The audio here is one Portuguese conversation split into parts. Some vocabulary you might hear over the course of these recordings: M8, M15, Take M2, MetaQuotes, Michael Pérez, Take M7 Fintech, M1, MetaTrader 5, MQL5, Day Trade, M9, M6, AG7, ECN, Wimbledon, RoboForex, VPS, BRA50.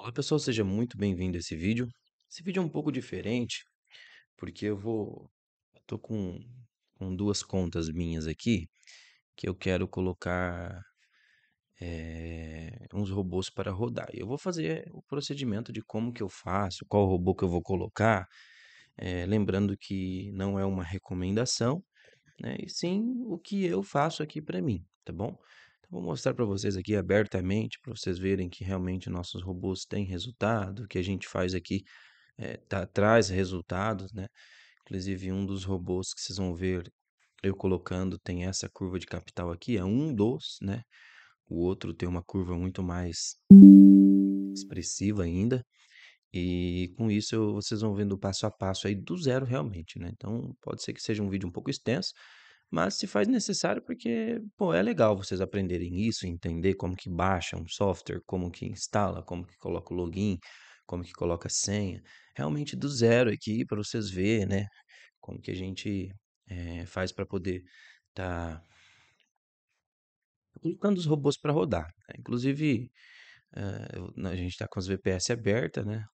Olá pessoal, seja muito bem-vindo a esse vídeo. Esse vídeo é um pouco diferente, porque eu tô com duas contas minhas aqui, que eu quero colocar uns robôs para rodar. Eu vou fazer o procedimento de como que eu faço, qual robô que eu vou colocar, lembrando que não é uma recomendação, né, e sim o que eu faço aqui para mim, tá bom? Vou mostrar para vocês aqui abertamente, para vocês verem que realmente nossos robôs têm resultado, que a gente faz aqui traz resultados, né? Inclusive um dos robôs que vocês vão ver eu colocando tem essa curva de capital aqui, é um dos, né? O outro tem uma curva muito mais expressiva ainda, e com isso vocês vão vendo o passo a passo aí do zero realmente, né? Então pode ser que seja um vídeo um pouco extenso, mas se faz necessário porque, pô, é legal vocês aprenderem isso, entender como que baixa um software, como que instala, como que coloca o login, como que coloca a senha. Realmente do zero aqui para vocês verem, né? Como que a gente faz para poder estar colocando os robôs para rodar. Né? Inclusive, a gente está com as VPS abertas, né?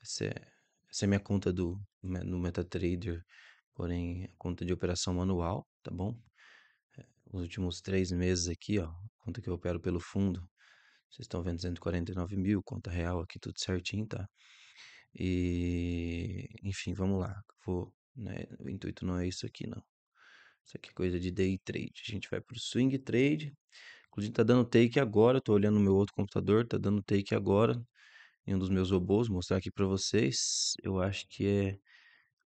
Essa é minha conta no MetaTrader, porém a conta de operação manual, tá bom? Os últimos 3 meses aqui, ó, conta que eu opero pelo fundo, vocês estão vendo 149 mil, conta real aqui, tudo certinho, tá? E, enfim, vamos lá, né? O intuito não é isso aqui, não. Isso aqui é coisa de day trade, a gente vai pro swing trade, inclusive tá dando take agora, tô olhando no meu outro computador, tá dando take agora, em um dos meus robôs, vou mostrar aqui pra vocês, eu acho que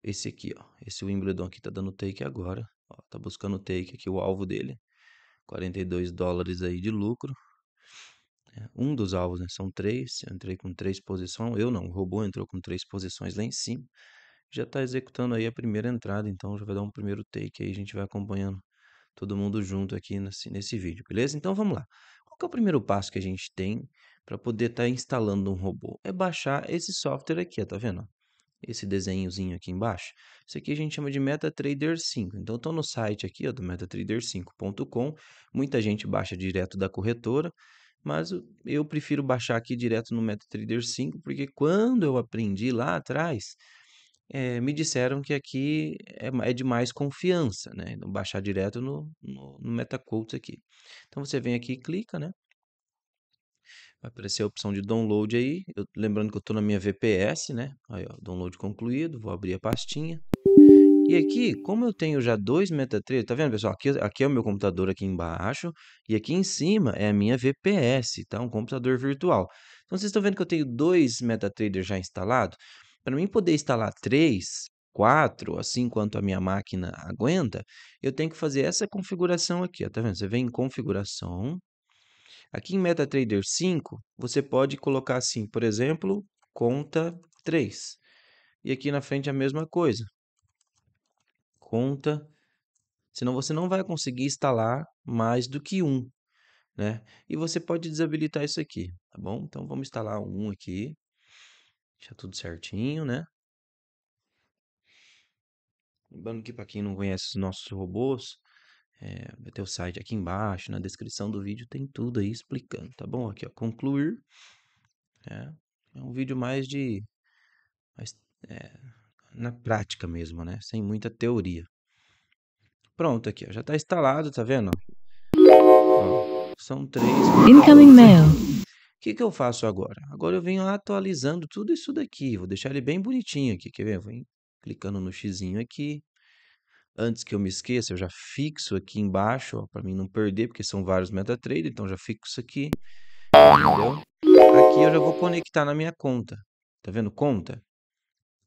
esse aqui, ó, esse Wimbledon aqui tá dando take agora, ó, tá buscando take aqui, o alvo dele, 42 dólares aí de lucro, um dos alvos, né, são 3, eu entrei com 3 posições, eu não, o robô entrou com 3 posições lá em cima, já tá executando aí a primeira entrada, então já vai dar um primeiro take aí, a gente vai acompanhando todo mundo junto aqui nesse vídeo, beleza? Então vamos lá, qual que é o primeiro passo que a gente tem para poder estar instalando um robô? É baixar esse software aqui, ó, tá vendo? Esse desenhozinho aqui embaixo, isso aqui a gente chama de MetaTrader 5, então estou no site aqui, ó, do metatrader5.com, muita gente baixa direto da corretora, mas eu prefiro baixar aqui direto no MetaTrader 5, porque quando eu aprendi lá atrás, me disseram que aqui é de mais confiança, né, então baixar direto no MetaQuotes aqui, então você vem aqui e clica, né, vai aparecer a opção de download aí, lembrando que eu estou na minha VPS, né? Aí, ó, download concluído, vou abrir a pastinha. E aqui, como eu tenho já 2 MetaTrader, tá vendo, pessoal? Aqui é o meu computador aqui embaixo e aqui em cima é a minha VPS, tá? Um computador virtual. Então, vocês estão vendo que eu tenho 2 MetaTrader já instalados. Para mim poder instalar 3, 4, assim quanto a minha máquina aguenta, eu tenho que fazer essa configuração aqui, ó, tá vendo? Você vem em configuração. Aqui em MetaTrader 5, você pode colocar assim, por exemplo, conta 3. E aqui na frente a mesma coisa. Conta, senão você não vai conseguir instalar mais do que um, né? E você pode desabilitar isso aqui, tá bom? Então vamos instalar um aqui. Deixa tudo certinho, né? Lembrando que para quem não conhece os nossos robôs, vai ter o site aqui embaixo, na descrição do vídeo tem tudo aí explicando, tá bom? Aqui, ó, concluir, né? É um vídeo mais na prática mesmo, né? Sem muita teoria. Pronto, aqui, ó, já tá instalado, tá vendo? Ó, são 3. Incoming mail. O que eu faço agora? Agora eu venho atualizando tudo isso daqui, vou deixar ele bem bonitinho aqui, quer ver? Eu vou clicando no xizinho aqui. Antes que eu me esqueça, eu já fixo aqui embaixo, para mim não perder, porque são vários MetaTrader, então já fixo aqui, entendeu? Aqui eu já vou conectar na minha conta, tá vendo? Conta.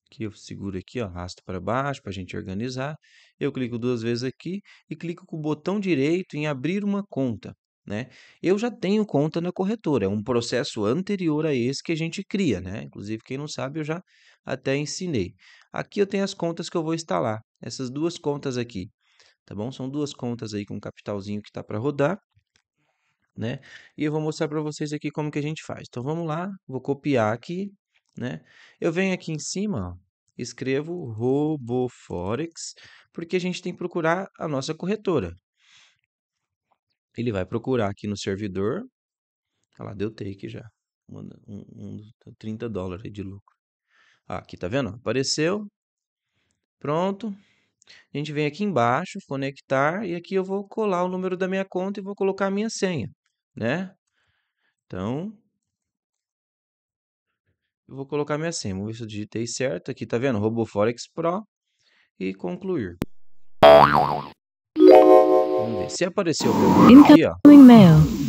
Aqui eu seguro aqui, ó, arrasto para baixo, para a gente organizar. Eu clico 2 vezes aqui e clico com o botão direito em abrir uma conta, né? Eu já tenho conta na corretora, é um processo anterior a esse que a gente cria, né? Inclusive, quem não sabe, eu já até ensinei. Aqui eu tenho as contas que eu vou instalar. Essas 2 contas aqui, tá bom? São 2 contas aí com um capitalzinho que tá para rodar, né? E eu vou mostrar para vocês aqui como que a gente faz. Então vamos lá, vou copiar aqui, né? Eu venho aqui em cima, ó, escrevo RoboForex, porque a gente tem que procurar a nossa corretora. Ele vai procurar aqui no servidor. Olha lá, deu take já. $30 de lucro. Ah, aqui, tá vendo? Apareceu. Pronto. A gente vem aqui embaixo, conectar, e aqui eu vou colar o número da minha conta e vou colocar a minha senha, né? Então, eu vou colocar minha senha. Vamos ver se eu digitei certo. Aqui, tá vendo? RoboForex Pro. E concluir. Vamos ver. Se apareceu o meu nome aqui, ó,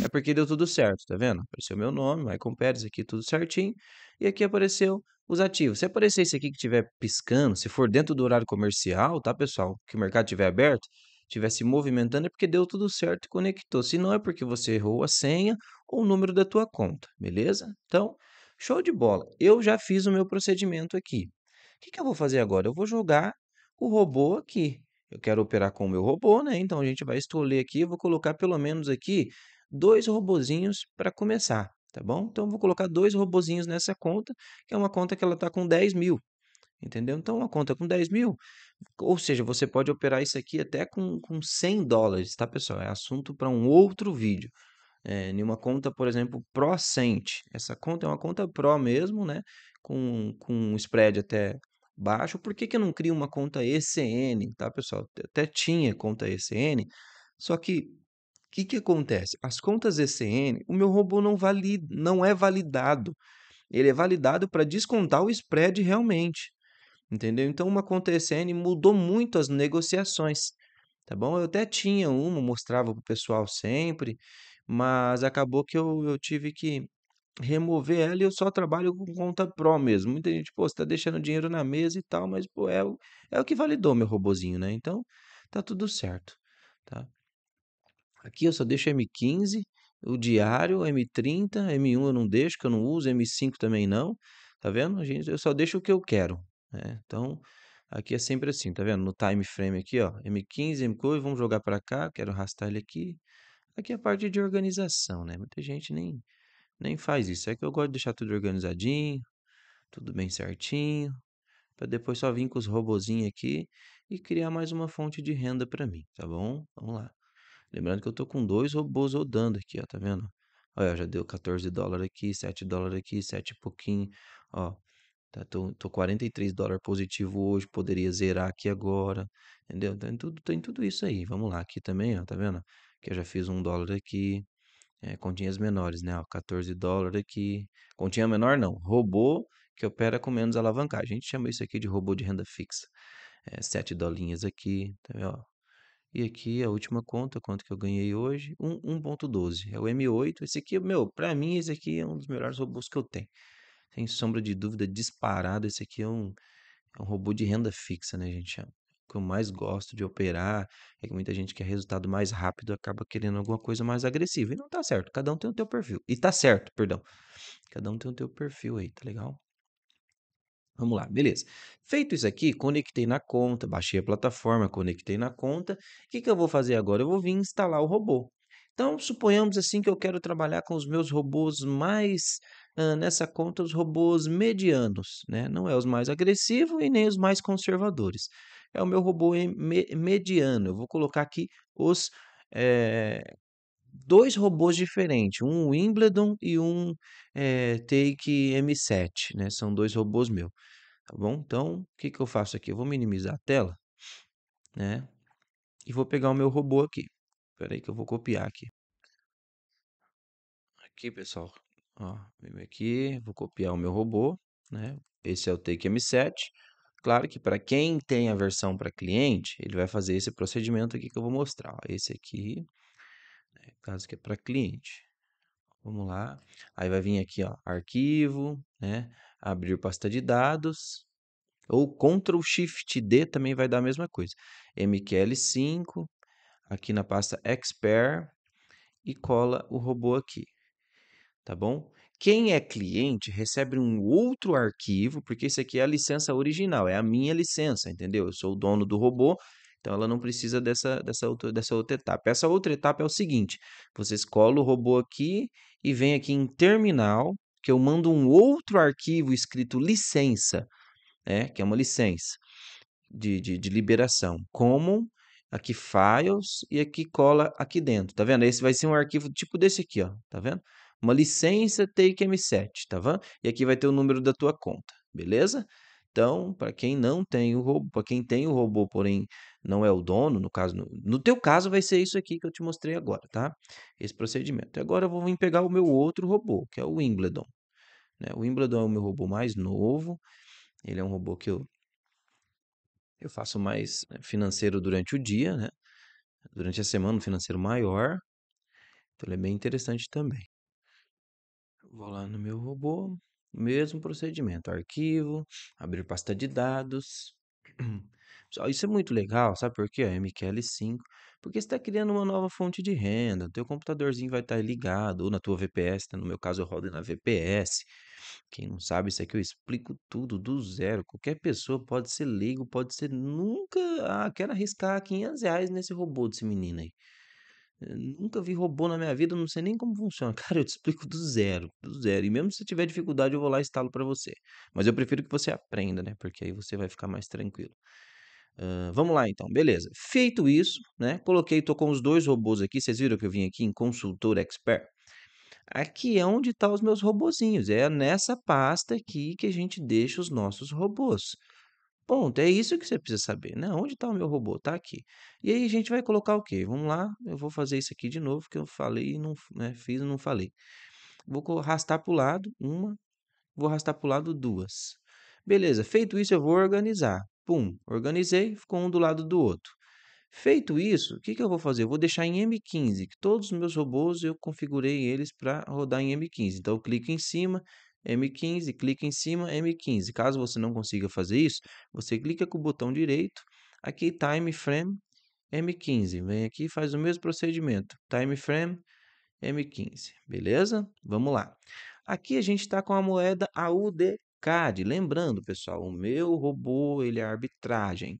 é porque deu tudo certo, tá vendo? Apareceu meu nome, Michael Pérez aqui, tudo certinho. E aqui apareceu os ativos. Se aparecer esse aqui que estiver piscando, se for dentro do horário comercial, tá, pessoal? Que o mercado estiver aberto, estiver se movimentando, é porque deu tudo certo e conectou. Se não, é porque você errou a senha ou o número da tua conta, beleza? Então, show de bola. Eu já fiz o meu procedimento aqui. O que que eu vou fazer agora? Eu vou jogar o robô aqui. Eu quero operar com o meu robô, né? Então, a gente vai escolher aqui. Eu vou colocar pelo menos aqui 2 robozinhos para começar, tá bom? Então, eu vou colocar 2 robozinhos nessa conta, que é uma conta que ela está com 10 mil, entendeu? Então, uma conta com 10 mil, ou seja, você pode operar isso aqui até com $100, tá, pessoal? É assunto para um outro vídeo. É, em uma conta, por exemplo, Pro-Cent. Essa conta é uma conta Pro mesmo, né? Com spread até baixo. Por que que eu não crio uma conta ECN, tá, pessoal? Até tinha conta ECN, só que o que que acontece? As contas ECN, o meu robô não é validado. Ele é validado para descontar o spread realmente, entendeu? Então, uma conta ECN mudou muito as negociações, tá bom? Eu até tinha uma, mostrava para o pessoal sempre, mas acabou que eu tive que remover ela e eu só trabalho com conta Pro mesmo. Muita gente, pô, você tá deixando dinheiro na mesa e tal, mas pô, é o que validou meu robozinho, né? Então, tá tudo certo, tá? Aqui eu só deixo M15, o diário, M30, M1 eu não deixo, que eu não uso, M5 também não, tá vendo? Gente, eu só deixo o que eu quero, né? Então, aqui é sempre assim, tá vendo? No time frame aqui, ó, M15, M4, vamos jogar para cá, quero arrastar ele aqui. Aqui é a parte de organização, né? Muita gente nem faz isso. É que eu gosto de deixar tudo organizadinho, tudo bem certinho, para depois só vir com os robozinhos aqui e criar mais uma fonte de renda para mim, tá bom? Vamos lá. Lembrando que eu tô com 2 robôs rodando aqui, ó, tá vendo? Olha, já deu $14 aqui, $7 aqui, 7 e pouquinho, ó. Tá, tô $43 positivo hoje, poderia zerar aqui agora, entendeu? Tem tudo isso aí. Vamos lá, aqui também, ó, tá vendo? Que eu já fiz $1 aqui. É, continhas menores, né? Ó, $14 aqui. Continha menor não, robô que opera com menos alavancagem. A gente chama isso aqui de robô de renda fixa. É, $7 aqui, tá vendo? Ó. E aqui a última conta, quanto que eu ganhei hoje? 1.12, é o M8. Esse aqui, meu, pra mim esse aqui é um dos melhores robôs que eu tenho. Sem sombra de dúvida, disparado. Esse aqui é um robô de renda fixa, né? A gente chama. O que eu mais gosto de operar é que muita gente quer resultado mais rápido, acaba querendo alguma coisa mais agressiva. E não tá certo, cada um tem o teu perfil. E tá certo, perdão. Cada um tem o teu perfil aí, tá legal? Vamos lá, beleza. Feito isso aqui, conectei na conta, baixei a plataforma, conectei na conta. O que que eu vou fazer agora? Eu vou vir instalar o robô. Então, suponhamos assim que eu quero trabalhar com os meus robôs mais, nessa conta, os robôs medianos, né? Não é os mais agressivos e nem os mais conservadores. É o meu robô mediano. Eu vou colocar aqui os 2 robôs diferentes, um Wimbledon e um Take M7, né? São 2 robôs meus, tá bom? Então, o que que eu faço aqui? Eu vou minimizar a tela, né? E vou pegar o meu robô aqui. Espera aí que eu vou copiar aqui. Aqui, pessoal, ó, vem aqui, vou copiar o meu robô, né? Esse é o Take M7. Claro que para quem tem a versão para cliente, ele vai fazer esse procedimento aqui que eu vou mostrar. Ó, esse aqui, né, caso que é para cliente. Vamos lá. Aí vai vir aqui, ó, arquivo, né, abrir pasta de dados. Ou Ctrl+Shift+D também vai dar a mesma coisa. MQL5, aqui na pasta Expert e cola o robô aqui, tá bom? Quem é cliente recebe um outro arquivo, porque esse aqui é a licença original, é a minha licença, entendeu? Eu sou o dono do robô, então ela não precisa dessa outra etapa. Essa outra etapa é o seguinte, vocês colam o robô aqui e vem aqui em terminal, que eu mando um outro arquivo escrito licença, né? Que é uma licença de liberação, Common, aqui Files e aqui cola aqui dentro, tá vendo? Esse vai ser um arquivo tipo desse aqui, ó, tá vendo? uma licença Take M7, tá vendo? E aqui vai ter o número da tua conta, beleza? Então, para quem não tem o robô, para quem tem o robô, porém não é o dono, no caso, no teu caso vai ser isso aqui que eu te mostrei agora, tá? Esse procedimento. E agora eu vou vir pegar o meu outro robô, que é o Wimbledon, né? O Wimbledon é o meu robô mais novo. Ele é um robô que eu faço mais financeiro durante o dia, né? Durante a semana, um financeiro maior. Então, ele é bem interessante também. Vou lá no meu robô. Mesmo procedimento. Arquivo, abrir pasta de dados. Isso é muito legal, sabe por quê? MQL5. Porque você está criando uma nova fonte de renda. O teu computadorzinho vai estar ligado. Ou na tua VPS. No meu caso, eu rodo na VPS. Quem não sabe, isso aqui eu explico tudo do zero. Qualquer pessoa pode ser leigo, pode ser nunca... Ah, quero arriscar R$500 nesse robô desse menino aí. Eu nunca vi robô na minha vida, não sei nem como funciona. Cara, eu te explico do zero, do zero. E mesmo se tiver dificuldade, eu vou lá e instalo para você. Mas eu prefiro que você aprenda, né? Porque aí você vai ficar mais tranquilo. Vamos lá, então. Beleza. Feito isso, né? Coloquei, tô com os dois robôs aqui. Vocês viram que eu vim aqui em Consultor Expert? Aqui é onde estão os meus robozinhos. É nessa pasta aqui que a gente deixa os nossos robôs. Ponto, é isso que você precisa saber, né? Onde está o meu robô? Tá aqui. E aí a gente vai colocar o quê? Vamos lá, eu vou fazer isso aqui de novo, que eu falei e não, né? Fiz e não falei. Vou arrastar para o lado, uma. Vou arrastar para o lado, duas. Beleza, feito isso eu vou organizar. Pum, organizei, ficou um do lado do outro. Feito isso, o que eu vou fazer? Eu vou deixar em M15, que todos os meus robôs eu configurei eles para rodar em M15. Então eu clico em cima... M15, clica em cima, M15. Caso você não consiga fazer isso, você clica com o botão direito, aqui Time Frame, M15. Vem aqui e faz o mesmo procedimento, Time Frame, M15. Beleza? Vamos lá. Aqui a gente está com a moeda AUD/CAD. Lembrando, pessoal, o meu robô, ele é arbitragem.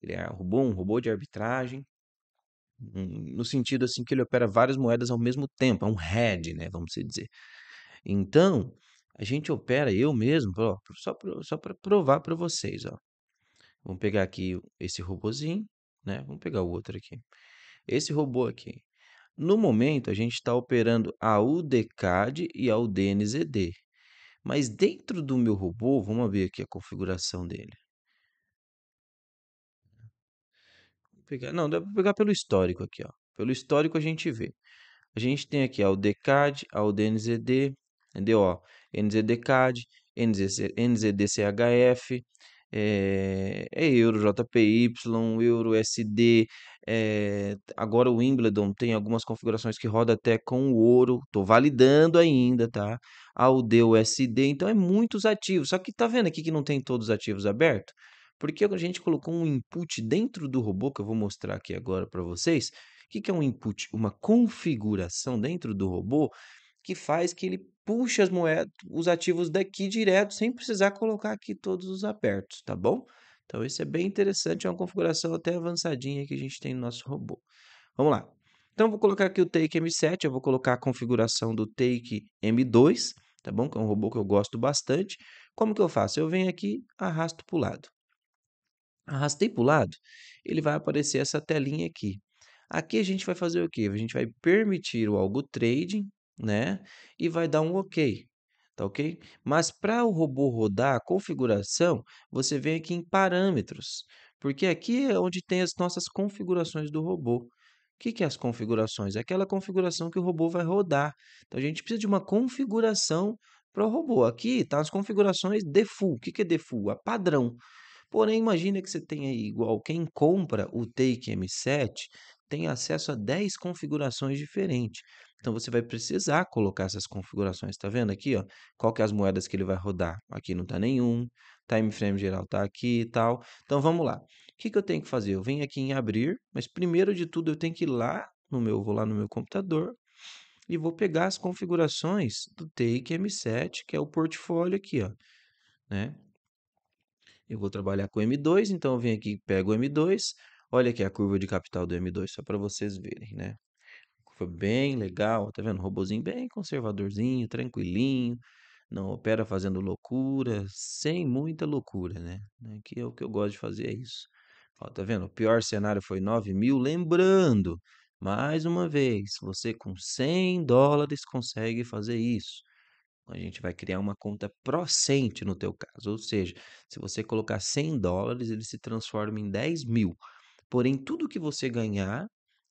Ele é um robô de arbitragem. No sentido assim que ele opera várias moedas ao mesmo tempo. É um head, né? Vamos dizer. Então, a gente opera, eu mesmo, ó, só para provar para vocês, ó. Vamos pegar aqui esse robozinho, né? Vamos pegar o outro aqui. Esse robô aqui. No momento, a gente está operando a UDCAD e a UDNZD. Mas dentro do meu robô, vamos ver aqui a configuração dele. Vou pegar, não, dá para pegar pelo histórico aqui, ó. Pelo histórico a gente vê. A gente tem aqui a UDCAD, a UDNZD... Entendeu? Ó, NZDCAD, NZDCHF, Euro JPY, Euro SD. Agora o Wimbledon tem algumas configurações que roda até com o ouro. Estou validando ainda, tá? AUD USD. Então é muitos ativos. Só que tá vendo aqui que não tem todos os ativos abertos? Porque a gente colocou um input dentro do robô, que eu vou mostrar aqui agora para vocês. O que é um input? Uma configuração dentro do robô que faz que ele puxa as moedas, os ativos daqui direto, sem precisar colocar aqui todos os apertos, tá bom? Então, isso é bem interessante, é uma configuração até avançadinha que a gente tem no nosso robô. Vamos lá. Então, vou colocar aqui o Take M7, eu vou colocar a configuração do Take M2, tá bom? Que é um robô que eu gosto bastante. Como que eu faço? Eu venho aqui, arrasto para o lado. Arrastei para o lado, ele vai aparecer essa telinha aqui. Aqui a gente vai fazer o quê? A gente vai permitir o algo trading, né? E vai dar um OK, tá OK? Mas para o robô rodar a configuração, você vem aqui em parâmetros, porque aqui é onde tem as nossas configurações do robô. O que é as configurações? É aquela configuração que o robô vai rodar. Então a gente precisa de uma configuração para o robô. Aqui tá as configurações default. O que é default? A padrão. Porém, imagina que você tem aí igual quem compra o Take M7 tem acesso a 10 configurações diferentes. Então, você vai precisar colocar essas configurações. Tá vendo aqui, ó? Qual que é as moedas que ele vai rodar? Aqui não tá nenhum. Time frame geral tá aqui e tal. Então, vamos lá. O que eu tenho que fazer? Eu venho aqui em abrir, mas primeiro de tudo eu tenho que ir lá no meu, vou lá no meu computador e vou pegar as configurações do Take M7, que é o portfólio aqui, ó, né? Eu vou trabalhar com M2, então eu venho aqui e pego o M2. Olha aqui a curva de capital do M2, só para vocês verem, né? Foi bem legal, tá vendo? Robozinho bem conservadorzinho, tranquilinho, não opera fazendo loucura, sem muita loucura, né? Aqui é o que eu gosto de fazer, é isso. Ó, tá vendo? O pior cenário foi 9.000, lembrando Mais uma vez, você com 100 dólares consegue fazer isso. A gente vai criar uma conta procente no teu caso, ou seja, se você colocar 100 dólares, ele se transforma em 10 mil. Porém, tudo que você ganhar,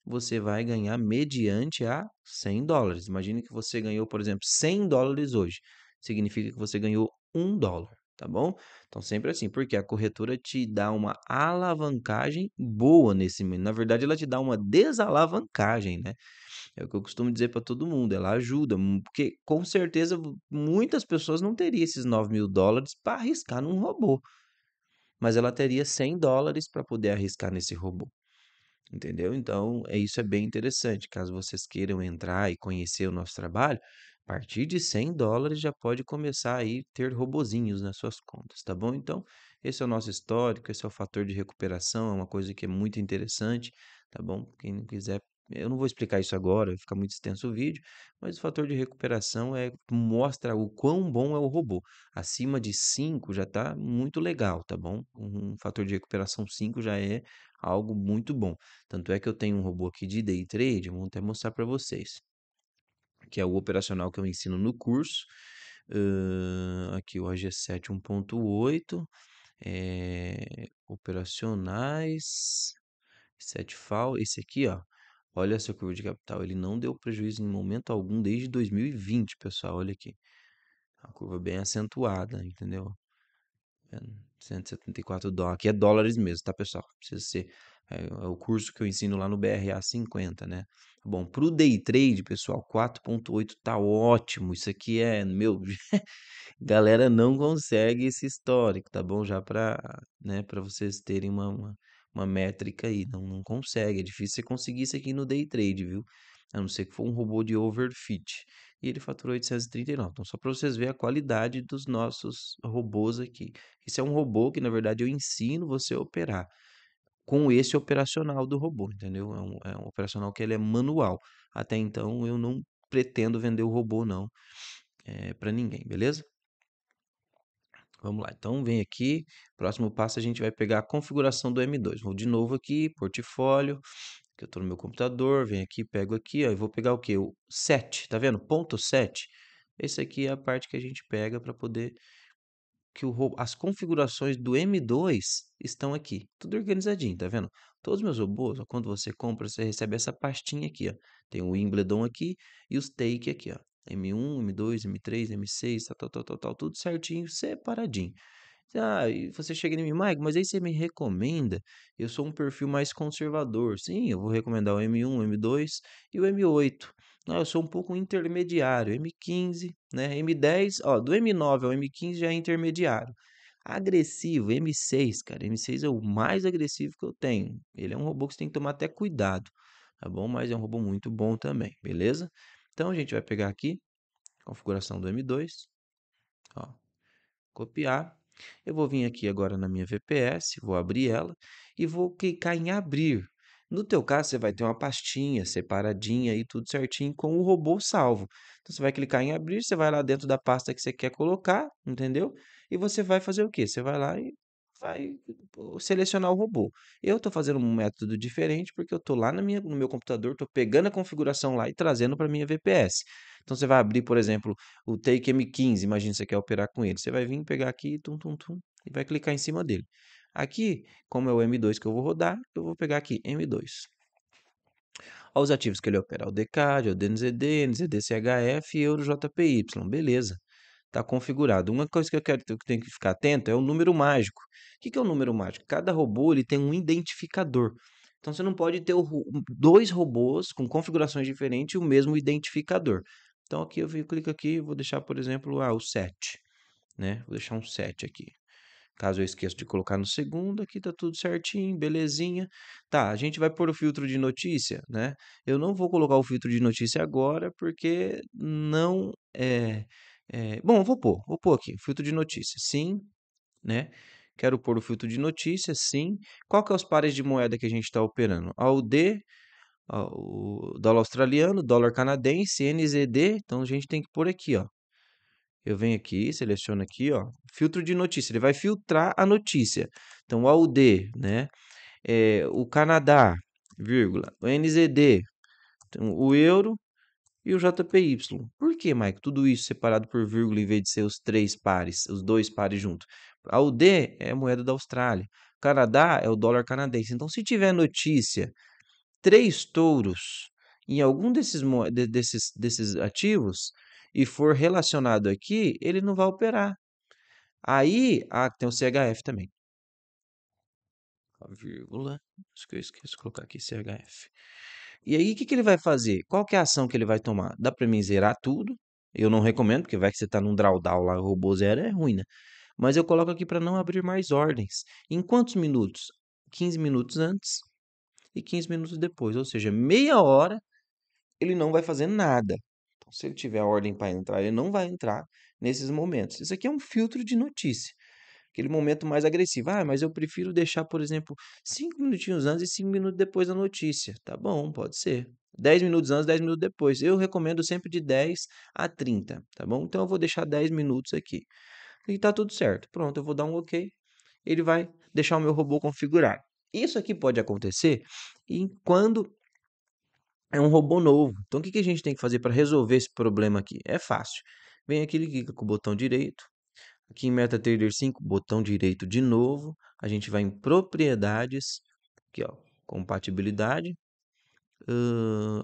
você vai ganhar mediante a 100 dólares. Imagine que você ganhou, por exemplo, 100 dólares hoje. Significa que você ganhou 1 dólar, tá bom? Então, sempre assim, porque a corretora te dá uma alavancagem boa nesse momento. Na verdade, ela te dá uma desalavancagem, né? É o que eu costumo dizer para todo mundo, ela ajuda, porque com certeza muitas pessoas não teriam esses 9 mil dólares para arriscar num robô, mas ela teria 100 dólares para poder arriscar nesse robô, entendeu? Então, isso é bem interessante, caso vocês queiram entrar e conhecer o nosso trabalho, a partir de 100 dólares já pode começar a ter robozinhos nas suas contas, tá bom? Então, esse é o nosso histórico, esse é o fator de recuperação, é uma coisa que é muito interessante, tá bom? Quem não quiser... Eu não vou explicar isso agora, fica muito extenso o vídeo, mas o fator de recuperação mostra o quão bom é o robô. Acima de 5 já está muito legal, tá bom? Um fator de recuperação 5 já é algo muito bom. Tanto é que eu tenho um robô aqui de Day Trade, eu vou até mostrar para vocês, que é o operacional que eu ensino no curso. Aqui o AG7 1.8, operacionais, 7 FAO, esse aqui, ó. Olha essa curva de capital, ele não deu prejuízo em momento algum desde 2020, pessoal, olha aqui. A curva bem acentuada, entendeu? 174 dólares, aqui é dólares mesmo, tá, pessoal? Precisa ser, é o curso que eu ensino lá no BRA50, né? Bom, pro Day Trade, pessoal, 4.8 tá ótimo, isso aqui é, meu, galera não consegue esse histórico, tá bom? Já pra, né, pra vocês terem uma métrica aí, não consegue, é difícil você conseguir isso aqui no Day Trade, viu? A não ser que for um robô de overfit. E ele faturou 839, então só para vocês verem a qualidade dos nossos robôs aqui. Esse é um robô que, na verdade, eu ensino você a operar com esse operacional do robô, entendeu? É um operacional que ele é manual. Até então, eu não pretendo vender o robô, não, para ninguém, beleza? Vamos lá, então vem aqui, próximo passo a gente vai pegar a configuração do M2. Vou de novo aqui, portfólio, que eu estou no meu computador, venho aqui, pego aqui, ó, e vou pegar o quê? O 7, tá vendo? Ponto 7. Esse aqui é a parte que a gente pega para poder... As configurações do M2 estão aqui, tudo organizadinho, tá vendo? Todos os meus robôs, ó, quando você compra, você recebe essa pastinha aqui, ó. Tem o Wimbledon aqui e os Take aqui, ó. M1, M2, M3, M6, tal, tudo certinho, separadinho. Ah, e você chega em mim, Mike, mas aí você me recomenda, eu sou um perfil mais conservador. Sim, eu vou recomendar o M1, M2 e o M8. Não, eu sou um pouco intermediário, M15, né, M10, ó, do M9 ao M15 já é intermediário. Agressivo, M6, cara, M6 é o mais agressivo que eu tenho. Ele é um robô que você tem que tomar até cuidado, tá bom? Mas é um robô muito bom também, beleza? Então, a gente vai pegar aqui, configuração do M2, ó, copiar. Eu vou vir aqui agora na minha VPS, vou abrir ela e vou clicar em abrir. No teu caso, você vai ter uma pastinha separadinha e tudo certinho com o robô salvo. Então, você vai clicar em abrir, você vai lá dentro da pasta que você quer colocar, entendeu? E você vai fazer o quê? Você vai lá e vai selecionar o robô. Eu estou fazendo um método diferente porque eu estou lá no meu computador, estou pegando a configuração lá e trazendo para a minha VPS. Então, você vai abrir, por exemplo, o Take M15, imagina que você quer operar com ele. Você vai vir pegar aqui e vai clicar em cima dele. Aqui, como é o M2 que eu vou rodar, eu vou pegar aqui M2. Olha os ativos que ele opera, o DCAD, o DNZD, NZDCHF e Euro JPY, beleza. Está configurado. Uma coisa que eu tenho que ficar atento é o número mágico. O que é o número mágico? Cada robô ele tem um identificador. Então, você não pode ter dois robôs com configurações diferentes e o mesmo identificador. Então, aqui eu clico aqui e vou deixar, por exemplo, o 7. Né? Vou deixar um 7 aqui. Caso eu esqueça de colocar no segundo, aqui tá tudo certinho, belezinha. Tá, a gente vai pôr o filtro de notícia, né? Eu não vou colocar o filtro de notícia agora, porque não é... Bom, eu vou pôr aqui, filtro de notícia, sim, né? Quero pôr o filtro de notícia, sim. Qual que é os pares de moeda que a gente está operando? AUD, o dólar australiano, dólar canadense, NZD. Então, a gente tem que pôr aqui, ó. Eu venho aqui, seleciono aqui, ó, filtro de notícia. Ele vai filtrar a notícia. Então, AUD, né? O Canadá, vírgula, o NZD, o euro e o JPY. Por que, Michael? Tudo isso separado por vírgula em vez de ser os três pares, os dois pares juntos. A UD é a moeda da Austrália. O Canadá é o dólar canadense. Então, se tiver notícia, três touros em algum desses ativos e for relacionado aqui, ele não vai operar. Aí, tem o CHF também. A vírgula, acho que eu esqueci de colocar aqui, CHF. E aí, o que ele vai fazer? Qual que é a ação que ele vai tomar? Dá para mim zerar tudo. Eu não recomendo, porque vai que você está num drawdown lá, robô zero, é ruim, né? Mas eu coloco aqui para não abrir mais ordens. Em quantos minutos? 15 minutos antes e 15 minutos depois. Ou seja, meia hora ele não vai fazer nada. Então, se ele tiver ordem para entrar, ele não vai entrar nesses momentos. Isso aqui é um filtro de notícia. Aquele momento mais agressivo. Ah, mas eu prefiro deixar, por exemplo, 5 minutinhos antes e 5 minutos depois da notícia. Tá bom, pode ser. 10 minutos antes, 10 minutos depois. Eu recomendo sempre de 10 a 30, tá bom? Então, eu vou deixar 10 minutos aqui. E tá tudo certo. Pronto, eu vou dar um OK. Ele vai deixar o meu robô configurar. Isso aqui pode acontecer quando é um robô novo. Então, o que a gente tem que fazer para resolver esse problema aqui? É fácil. Vem aqui, clica com o botão direito. Aqui em MetaTrader 5, botão direito de novo, a gente vai em propriedades, aqui ó, compatibilidade,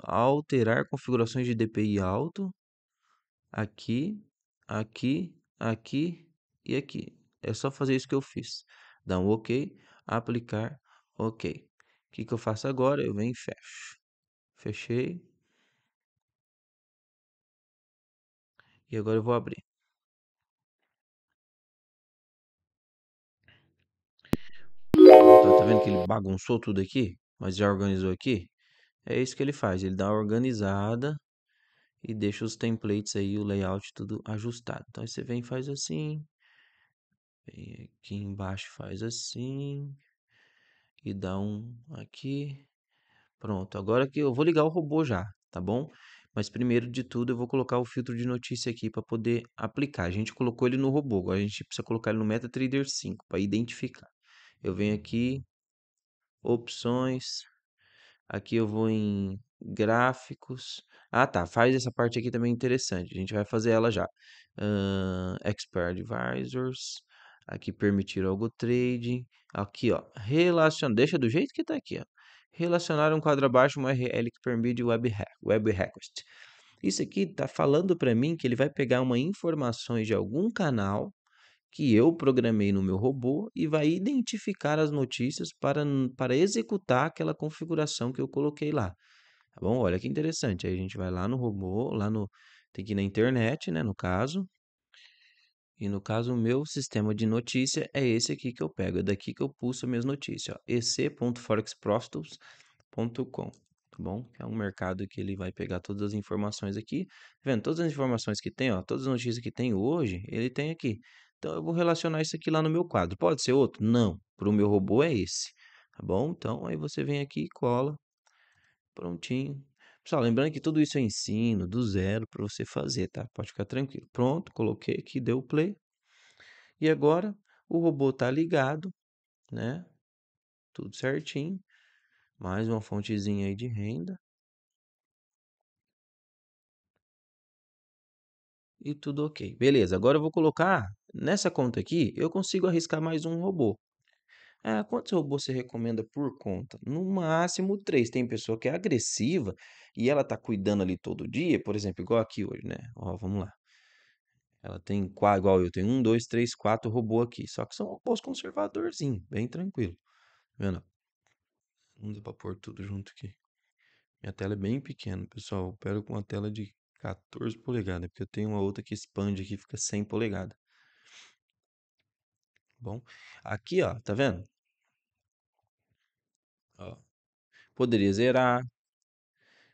alterar configurações de DPI alto, aqui, aqui, aqui e aqui. É só fazer isso que eu fiz, dá um OK, aplicar, OK. O que eu faço agora? Eu venho e fecho, fechei, e agora eu vou abrir. Tá vendo que ele bagunçou tudo aqui, mas já organizou aqui? É isso que ele faz, ele dá uma organizada e deixa os templates aí, o layout tudo ajustado. Então você vem e faz assim, vem aqui embaixo, faz assim e dá um aqui. Pronto, agora que eu vou ligar o robô já, tá bom? Mas primeiro de tudo eu vou colocar o filtro de notícia aqui para poder aplicar. A gente colocou ele no robô, agora a gente precisa colocar ele no MetaTrader 5 para identificar. Eu venho aqui, opções, aqui eu vou em gráficos. Ah tá, faz essa parte aqui também interessante, a gente vai fazer ela já. Expert Advisors, aqui permitir algo trading, aqui ó, relacionar, deixa do jeito que tá aqui ó. Relacionar um quadro abaixo, uma URL que permite web request. Isso aqui tá falando para mim que ele vai pegar uma informações de algum canal que eu programei no meu robô e vai identificar as notícias para executar aquela configuração que eu coloquei lá. Tá bom? Olha que interessante. Aí a gente vai lá no robô, tem que ir na internet, né, no caso. E no caso o meu sistema de notícia é esse aqui que eu pego, é daqui que eu puxo minhas notícias, ec.forexprofitables.com, tá bom? É um mercado que ele vai pegar todas as informações aqui. Tá vendo? Todas as informações que tem, ó, todas as notícias que tem hoje, ele tem aqui. Então, eu vou relacionar isso aqui lá no meu quadro. Pode ser outro? Não. Para o meu robô é esse. Tá bom? Então, aí você vem aqui e cola. Prontinho. Pessoal, lembrando que tudo isso eu ensino do zero para você fazer, tá? Pode ficar tranquilo. Pronto, coloquei aqui, deu play. E agora, o robô tá ligado, né? Tudo certinho. Mais uma fontezinha aí de renda. E tudo OK. Beleza, agora eu vou colocar... Nessa conta aqui, eu consigo arriscar mais um robô. Ah, quantos robôs você recomenda por conta? No máximo 3. Tem pessoa que é agressiva e ela tá cuidando ali todo dia. Por exemplo, igual aqui hoje, né? Ó, vamos lá. Ela tem igual eu. Tenho 1, 2, 3, 4 robôs aqui. Só que são robôs conservadorzinhos, bem tranquilo. Tá vendo? Não dá pra pôr tudo junto aqui. Minha tela é bem pequena, pessoal. Eu opero com uma tela de 14 polegadas. Porque eu tenho uma outra que expande aqui e fica 100 polegadas. Bom, aqui ó, tá vendo? Ó, poderia zerar.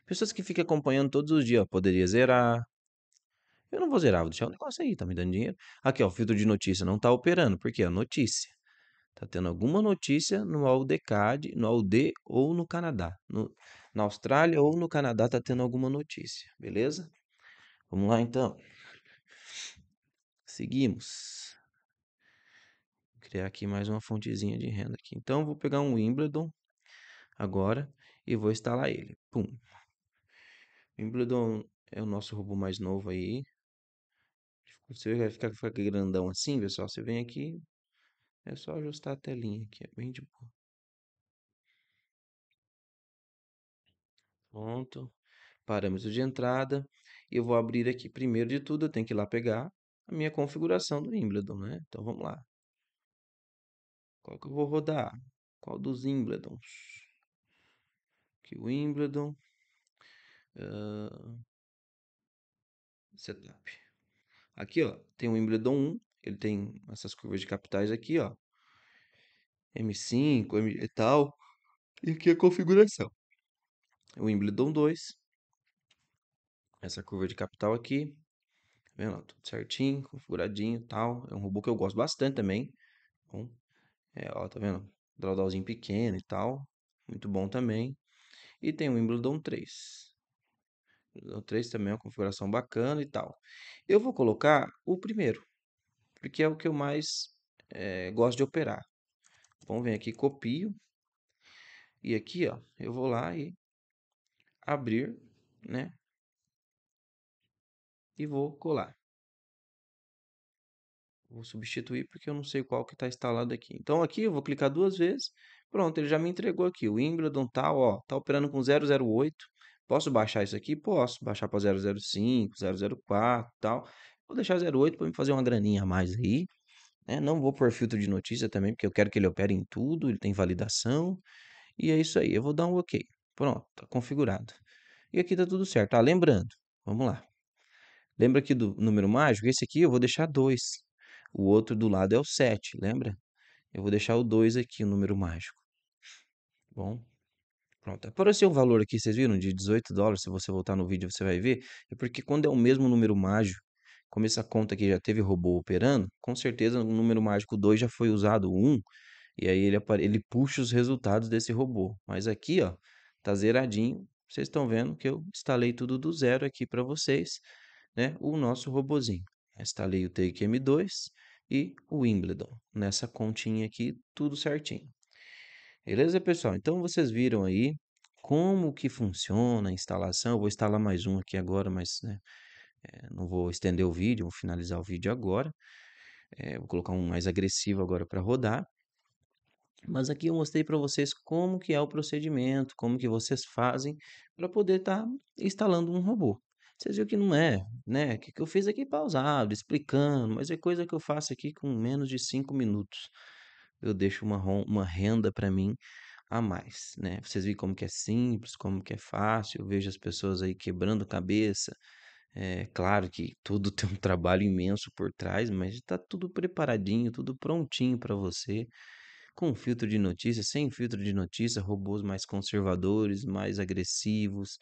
Pessoas que ficam acompanhando todos os dias, ó, poderia zerar. Eu não vou zerar, vou deixar o negócio aí, tá me dando dinheiro. Aqui ó, o filtro de notícia não tá operando, porque é notícia. Tá tendo alguma notícia no AUDCAD, no AUD ou no Canadá. Na Austrália ou no Canadá tá tendo alguma notícia, beleza? Vamos lá então. Seguimos. Criar aqui mais uma fontezinha de renda aqui. Então, eu vou pegar um Wimbledon agora e vou instalar ele. Pum. Wimbledon é o nosso robô mais novo aí. Você vai ficar grandão assim, pessoal. Você vem aqui, é só ajustar a telinha aqui, é bem de boa. Pronto. Parâmetros de entrada. Eu vou abrir aqui. Primeiro de tudo, eu tenho que ir lá pegar a minha configuração do Wimbledon, né? Então vamos lá. Qual que eu vou rodar? Qual dos Wimbledons? Aqui o Wimbledon. Setup. Aqui, ó, tem o Wimbledon 1. Ele tem essas curvas de capitais aqui, ó. M5, M e tal. E aqui a configuração. O Wimbledon 2. Essa curva de capital aqui. Tá vendo? Tudo certinho, configuradinho e tal. É um robô que eu gosto bastante também. Bom, é, ó, tá vendo? Drawdownzinho pequeno e tal. Muito bom também. E tem o Wimbledon 3. O Wimbledon 3 também é uma configuração bacana e tal. Eu vou colocar o primeiro, porque é o que eu mais gosto de operar. Bom, vem aqui, copio. E aqui, ó, eu vou lá e abrir, né? E vou colar. Vou substituir porque eu não sei qual que está instalado aqui. Então aqui eu vou clicar duas vezes. Pronto, ele já me entregou aqui. O Wimbledon tá, ó, tá operando com 008. Posso baixar isso aqui? Posso baixar para 005, 004 e tal. Vou deixar 08 para me fazer uma graninha a mais aí, né? Não vou pôr filtro de notícia também, porque eu quero que ele opere em tudo. Ele tem validação. E é isso aí. Eu vou dar um OK. Pronto, tá configurado. E aqui tá tudo certo. Ah, lembrando, vamos lá. Lembra aqui do número mágico? Esse aqui eu vou deixar 2. O outro do lado é o 7, lembra? Eu vou deixar o 2 aqui, o número mágico. Bom, pronto. Apareceu um valor aqui, vocês viram? De 18 dólares. Se você voltar no vídeo, você vai ver. É porque quando é o mesmo número mágico, como essa conta aqui já teve robô operando, com certeza o número mágico 2 já foi usado, o 1. E aí ele puxa os resultados desse robô. Mas aqui, ó, tá zeradinho. Vocês estão vendo que eu instalei tudo do zero aqui para vocês, né? O nosso robozinho. Instalei o Take M2 e o Wimbledon nessa continha aqui, tudo certinho. Beleza, pessoal? Então vocês viram aí como que funciona a instalação. Eu vou instalar mais um aqui agora, mas né, não vou estender o vídeo, vou finalizar o vídeo agora. Vou colocar um mais agressivo agora para rodar. Mas aqui eu mostrei para vocês como que é o procedimento, como que vocês fazem para poder estar instalando um robô. Vocês viram que não é, né? O que eu fiz aqui pausado, explicando, mas é coisa que eu faço aqui com menos de 5 minutos. Eu deixo uma renda para mim a mais, né? Vocês viram como que é simples, como que é fácil. Eu vejo as pessoas aí quebrando a cabeça. É claro que tudo tem um trabalho imenso por trás, mas está tudo preparadinho, tudo prontinho para você. Com filtro de notícia, sem filtro de notícia, robôs mais conservadores, mais agressivos,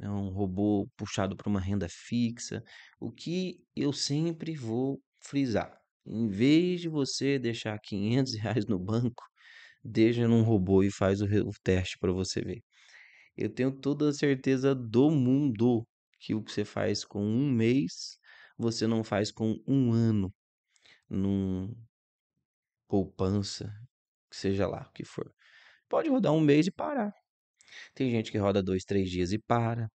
um robô puxado para uma renda fixa. O que eu sempre vou frisar, em vez de você deixar 500 reais no banco, deixa num robô e faz o teste para você ver. Eu tenho toda a certeza do mundo que o que você faz com um mês, você não faz com um ano, num poupança, seja lá o que for. Pode rodar um mês e parar. Tem gente que roda 2, 3 dias e para.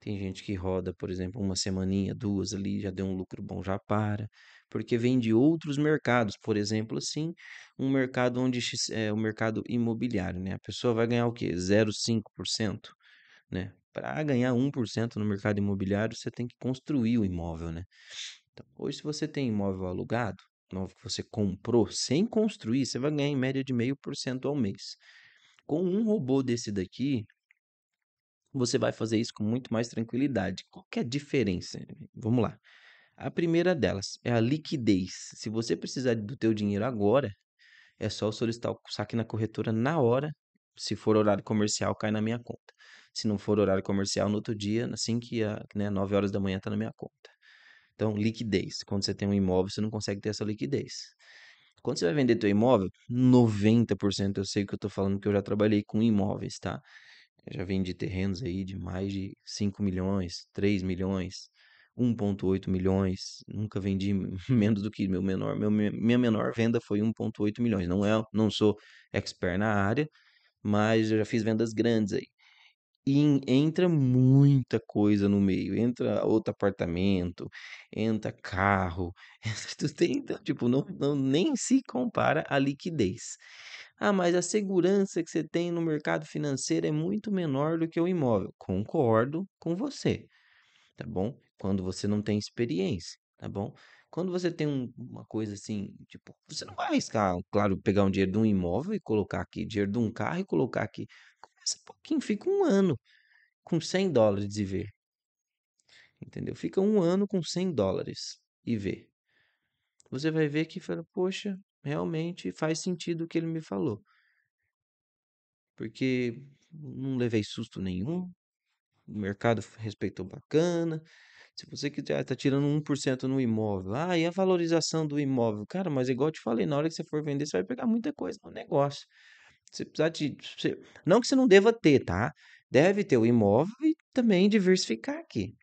Tem gente que roda, por exemplo, uma semaninha, 2 ali, já deu um lucro bom, já para. Porque vem de outros mercados, por exemplo, assim, um mercado onde o mercado imobiliário, né? A pessoa vai ganhar o quê? 0,5%, né? Para ganhar 1% no mercado imobiliário, você tem que construir o imóvel, né? Então, hoje, se você tem imóvel alugado, novo que você comprou sem construir, você vai ganhar em média de 0,5% ao mês. Com um robô desse daqui, você vai fazer isso com muito mais tranquilidade. Qual que é a diferença? Vamos lá. A primeira delas é a liquidez. Se você precisar do teu dinheiro agora, é só solicitar o saque na corretora na hora. Se for horário comercial, cai na minha conta. Se não for horário comercial, no outro dia, assim que né, 9 horas da manhã está na minha conta. Então, liquidez. Quando você tem um imóvel, você não consegue ter essa liquidez. Quando você vai vender teu imóvel, 90%, eu sei que eu tô falando que eu já trabalhei com imóveis, tá? Eu já vendi terrenos aí de mais de 5 milhões, 3 milhões, 1,8 milhões. Nunca vendi menos do que meu menor. Minha menor venda foi 1,8 milhões. Não sou expert na área, mas eu já fiz vendas grandes aí. E entra muita coisa no meio, entra outro apartamento, entra carro, então, tipo, nem se compara à liquidez. Ah, mas a segurança que você tem no mercado financeiro é muito menor do que o imóvel. Concordo com você, tá bom? Quando você não tem experiência, tá bom? Quando você tem uma coisa assim, tipo, você não vai arriscar, claro, pegar um dinheiro de um imóvel e colocar aqui, dinheiro de um carro e colocar aqui. Começa pouquinho, fica um ano com 100 dólares e vê. Entendeu? Fica um ano com 100 dólares e vê. Você vai ver que fala, poxa, realmente faz sentido o que ele me falou. Porque não levei susto nenhum, o mercado respeitou bacana. Se você que tá tirando 1% no imóvel, ah, e a valorização do imóvel? Cara, mas igual eu te falei, na hora que você for vender, você vai pegar muita coisa no negócio. Você precisar de... Não que você não deva ter, tá? Deve ter o imóvel e também diversificar aqui.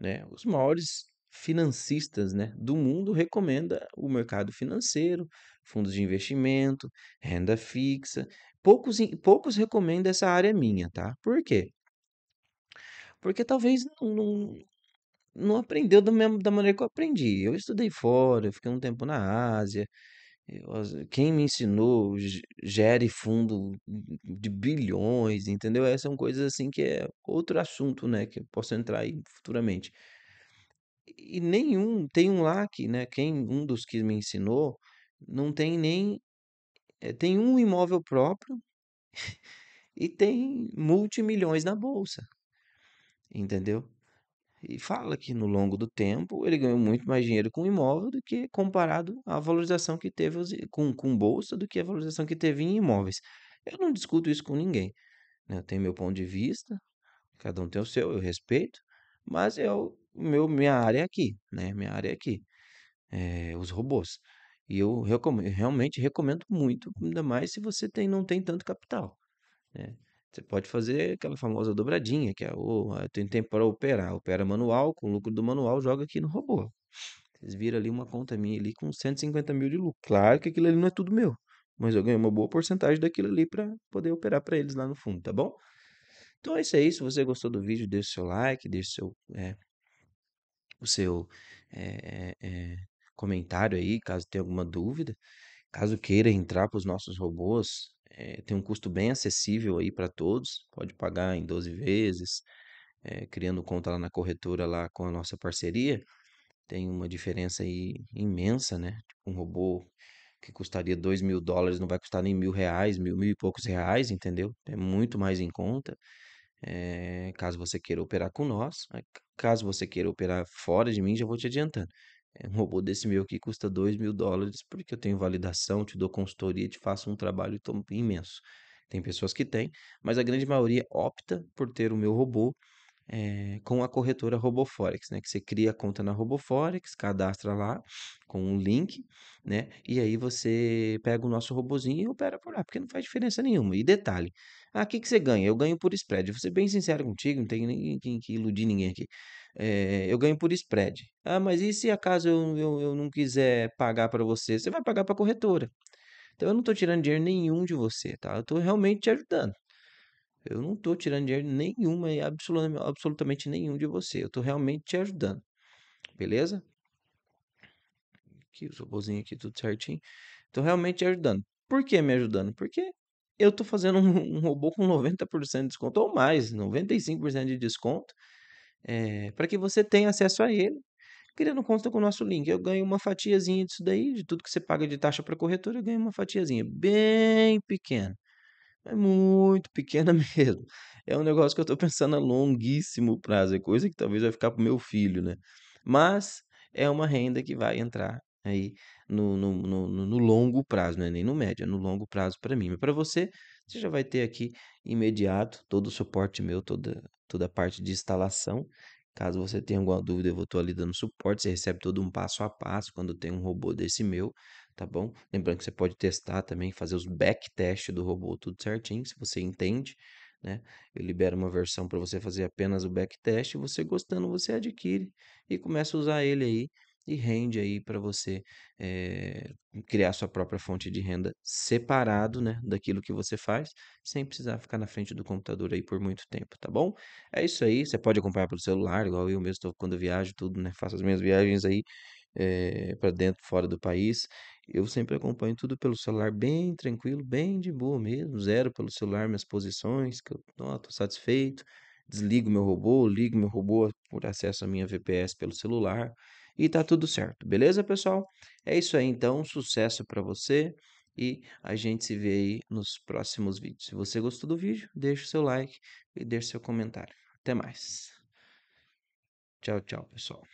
Né? Os maiores financistas, né, do mundo recomendam o mercado financeiro, fundos de investimento, renda fixa. Poucos recomendam essa área minha, tá? Por quê? Porque talvez não aprendeu da maneira que eu aprendi. Eu estudei fora, eu fiquei um tempo na Ásia. Quem me ensinou gere fundo de bilhões, entendeu? Essas são coisas assim que é outro assunto, né? Que eu posso entrar aí futuramente. E nenhum, tem um lá que, né? Um dos que me ensinou não tem nem... tem um imóvel próprio e tem multimilhões na bolsa, entendeu? E fala que no longo do tempo ele ganhou muito mais dinheiro com imóvel do que comparado à valorização que teve com bolsa do que a valorização que teve em imóveis. Eu não discuto isso com ninguém. Eu tenho meu ponto de vista, cada um tem o seu, eu respeito, mas minha área é aqui, né? Minha área é aqui, os robôs. E eu realmente recomendo muito, ainda mais se você não tem tanto capital, né? Você pode fazer aquela famosa dobradinha, que é, tem tempo para operar. Opera manual, com o lucro do manual, joga aqui no robô. Vocês viram ali uma conta minha ali com 150 mil de lucro. Claro que aquilo ali não é tudo meu, mas eu ganho uma boa porcentagem daquilo ali para poder operar para eles lá no fundo, tá bom? Então é isso aí. Se você gostou do vídeo, deixa o seu like, deixa o seu comentário aí, caso tenha alguma dúvida. Caso queira entrar para os nossos robôs, tem um custo bem acessível aí para todos, pode pagar em 12 vezes, criando conta lá na corretora lá com a nossa parceria, tem uma diferença aí imensa, né? Um robô que custaria 2 mil dólares não vai custar nem R$1.000, mil e poucos reais, entendeu? É muito mais em conta, caso você queira operar com nós, caso você queira operar fora de mim, já vou te adiantando. Um robô desse meu aqui custa 2 mil dólares porque eu tenho validação, te dou consultoria, te faço um trabalho imenso. Tem pessoas que têm, mas a grande maioria opta por ter o meu robô com a corretora RoboForex, né? Que você cria a conta na RoboForex, cadastra lá com um link, né? E aí você pega o nosso robozinho e opera por lá, porque não faz diferença nenhuma. E detalhe, o que você ganha? Eu ganho por spread. Vou ser bem sincero contigo, não tem ninguém que iludir ninguém aqui. Eu ganho por spread. Ah, mas e se acaso eu não quiser pagar para você? Você vai pagar para a corretora. Então, eu não estou tirando dinheiro nenhum de você, tá? Eu estou realmente te ajudando. Eu não estou tirando dinheiro nenhum, absolutamente nenhum de você. Eu estou realmente te ajudando. Beleza? Aqui, os robôzinhos aqui, tudo certinho. Estou realmente te ajudando. Por que me ajudando? Porque eu estou fazendo um robô com 90% de desconto ou mais, 95% de desconto. Para que você tenha acesso a ele, criando conta com o nosso link. Eu ganho uma fatiazinha disso daí, de tudo que você paga de taxa para corretora, eu ganho uma fatiazinha bem pequena. É muito pequena mesmo. É um negócio que eu estou pensando a longuíssimo prazo, é coisa que talvez vai ficar para o meu filho, né? Mas é uma renda que vai entrar aí no longo prazo, não é nem no médio, é no longo prazo para mim. Mas para você já vai ter aqui imediato todo o suporte meu, toda a parte de instalação. Caso você tenha alguma dúvida, eu estou ali dando suporte, você recebe todo um passo a passo quando tem um robô desse meu, tá bom? Lembrando que você pode testar também, fazer os backtest do robô, tudo certinho, se você entende, né? Eu libero uma versão para você fazer apenas o backtest, você gostando, você adquire e começa a usar ele aí e rende aí para você criar sua própria fonte de renda separado, né, daquilo que você faz, sem precisar ficar na frente do computador aí por muito tempo, tá bom? É isso aí, você pode acompanhar pelo celular, igual eu mesmo quando eu viajo, tudo, né, faço as minhas viagens aí para dentro, fora do país. Eu sempre acompanho tudo pelo celular, bem tranquilo, bem de boa mesmo, zero pelo celular minhas posições, que eu tô satisfeito, desligo meu robô, ligo meu robô por acesso à minha VPS pelo celular e tá tudo certo, beleza, pessoal? É isso aí, então, sucesso para você e a gente se vê aí nos próximos vídeos. Se você gostou do vídeo, deixa o seu like e deixa o seu comentário. Até mais. Tchau, tchau, pessoal.